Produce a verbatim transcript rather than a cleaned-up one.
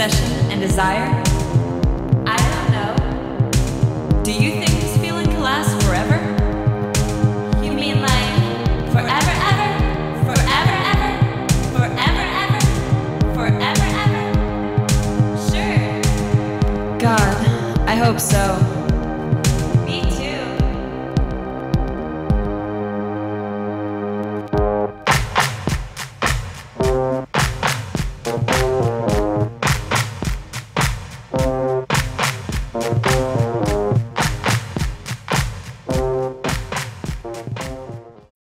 obsession and desire? I don't know. Do you think this feeling can last forever? You mean like forever, ever? Forever, ever? Forever, ever? Forever, ever? Sure. God, I hope so.